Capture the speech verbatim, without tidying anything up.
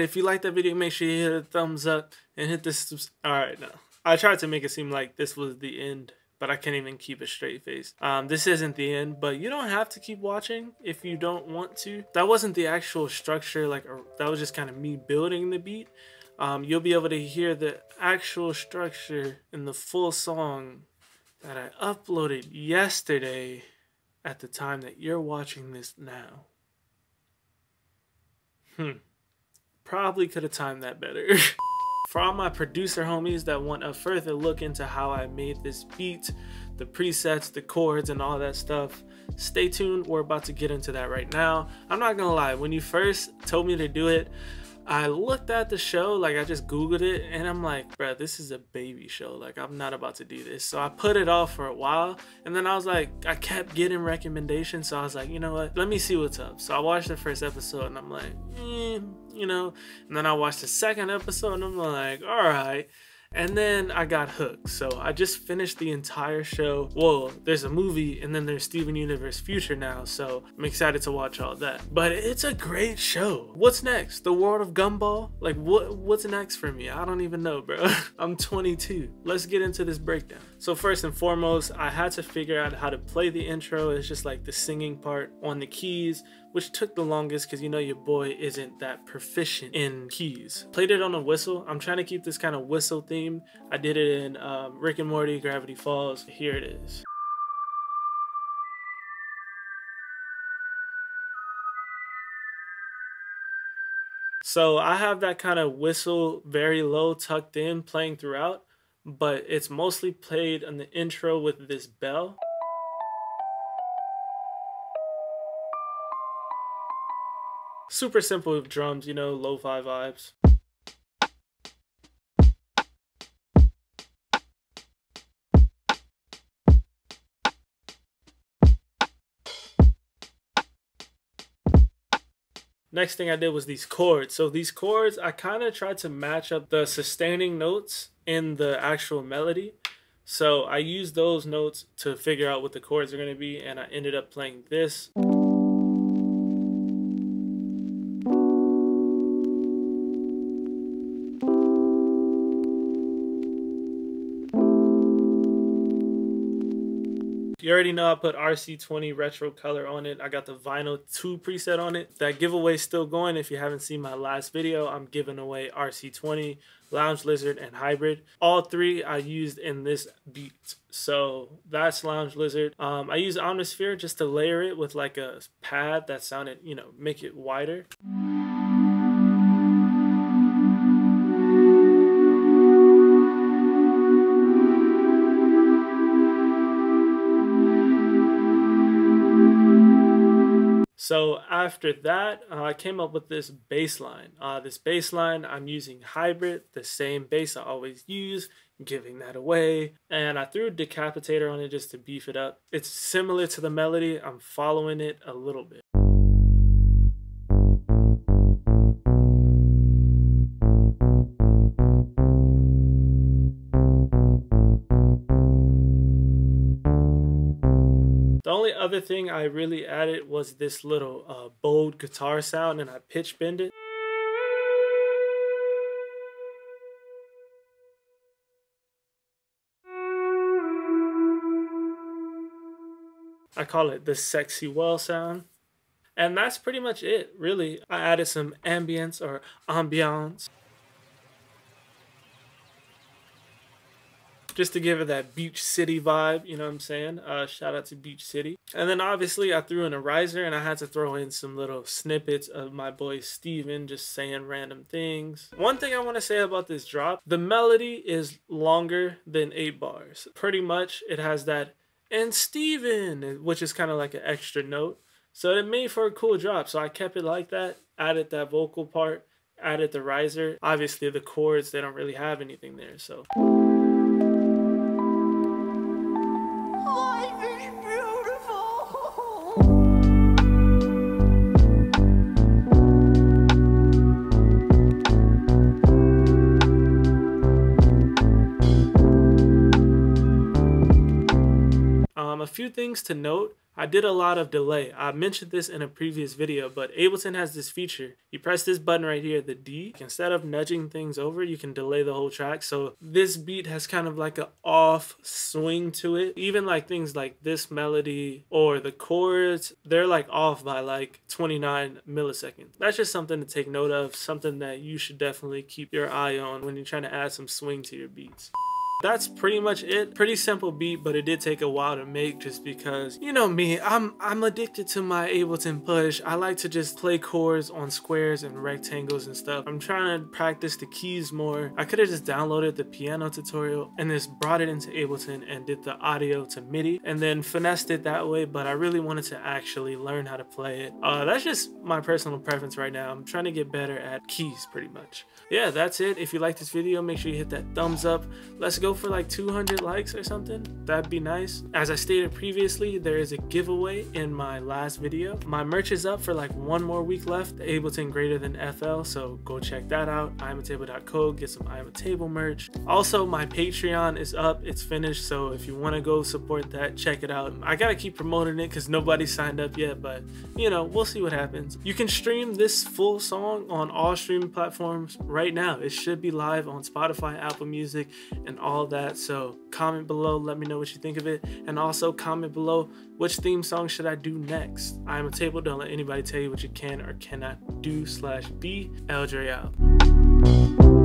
Alright, if you like that video, make sure you hit a thumbs up and hit this. Alright, no. I tried to make it seem like this was the end, but I can't even keep a straight face. Um, this isn't the end, but you don't have to keep watching if you don't want to. That wasn't the actual structure, like uh, that was just kind of me building the beat. Um, you'll be able to hear the actual structure in the full song that I uploaded yesterday at the time that you're watching this now. Hmm. Probably could have timed that better. For all my producer homies that want a further look into how I made this beat, the presets, the chords, and all that stuff, stay tuned. We're about to get into that right now. I'm not gonna lie, when you first told me to do it, I looked at the show, like I just Googled it, and I'm like, bruh, this is a baby show. Like, I'm not about to do this. So I put it off for a while, and then I was like, I kept getting recommendations, so I was like, you know what? Let me see what's up. So I watched the first episode, and I'm like, eh, you know? And then I watched the second episode, and I'm like, all right. And then I got hooked. So I just finished the entire show. Whoa, there's a movie, and then there's Steven Universe Future now. So I'm excited to watch all that. But it's a great show. What's next? The World of Gumball? Like, what? What's next for me? I don't even know, bro. I'm twenty-two. Let's get into this breakdown. So first and foremost, I had to figure out how to play the intro. It's just like the singing part on the keys, which took the longest because you know your boy isn't that proficient in keys. Played it on a whistle. I'm trying to keep this kind of whistle theme. I did it in um, Rick and Morty, Gravity Falls. Here it is. So I have that kind of whistle very low tucked in playing throughout, but it's mostly played on the intro with this bell. Super simple with drums, you know, lo-fi vibes. Next thing I did was these chords. So these chords, I kind of tried to match up the sustaining notes in the actual melody. So I used those notes to figure out what the chords are going to be, and I ended up playing this. You already know I put R C twenty retro color on it. I got the vinyl two preset on it. That giveaway's still going. If you haven't seen my last video, I'm giving away R C twenty, Lounge Lizard, and Hybrid. All three I used in this beat. So that's Lounge Lizard. Um, I used Omnisphere just to layer it with like a pad that sounded, you know, make it wider. So after that, uh, I came up with this bass line. Uh, this bass line, I'm using Hybrid, the same bass I always use, giving that away. And I threw Decapitator on it just to beef it up. It's similar to the melody. I'm following it a little bit. The only other thing I really added was this little uh, bold guitar sound, and I pitch bend it. I call it the sexy well sound. And that's pretty much it, really. I added some ambience or ambiance, just to give it that beach city vibe, you know what I'm saying? Uh, shout out to Beach City. And then obviously I threw in a riser, and I had to throw in some little snippets of my boy Steven just saying random things. One thing I want to say about this drop, the melody is longer than eight bars. Pretty much it has that, and Steven, which is kind of like an extra note. So it made for a cool drop. So I kept it like that, added that vocal part, added the riser. Obviously the chords, they don't really have anything there, so. Things to note, I did a lot of delay. I mentioned this in a previous video, but Ableton has this feature. You press this button right here, the D. Instead of nudging things over, you can delay the whole track. So this beat has kind of like an off swing to it. Even like things like this melody or the chords, they're like off by like twenty-nine milliseconds. That's just something to take note of, something that you should definitely keep your eye on when you're trying to add some swing to your beats. That's pretty much it. Pretty simple beat, but it did take a while to make just because, you know me, I'm I'm addicted to my Ableton push. I like to just play chords on squares and rectangles and stuff. I'm trying to practice the keys more. I could have just downloaded the piano tutorial and just brought it into Ableton and did the audio to MIDI and then finessed it that way, but I really wanted to actually learn how to play it. Uh, that's just my personal preference right now. I'm trying to get better at keys pretty much. Yeah, that's it. If you like this video, make sure you hit that thumbs up. Let's go for like two hundred likes or something. That'd be nice. As I stated previously, there is a giveaway in my last video. My merch is up for like one more week left, the Ableton Greater Than F L, so go check that out. iamatable dot co, get some iamatable merch. Also, my Patreon is up, it's finished, so if you want to go support that, check it out. I gotta keep promoting it because nobody signed up yet, but you know, we'll see what happens. You can stream this full song on all streaming platforms right now. It should be live on Spotify, Apple Music, and all that. So comment below, let me know what you think of it, and also comment below which theme song should I do next. iamatable, don't let anybody tell you what you can or cannot do slash be. L Dre out.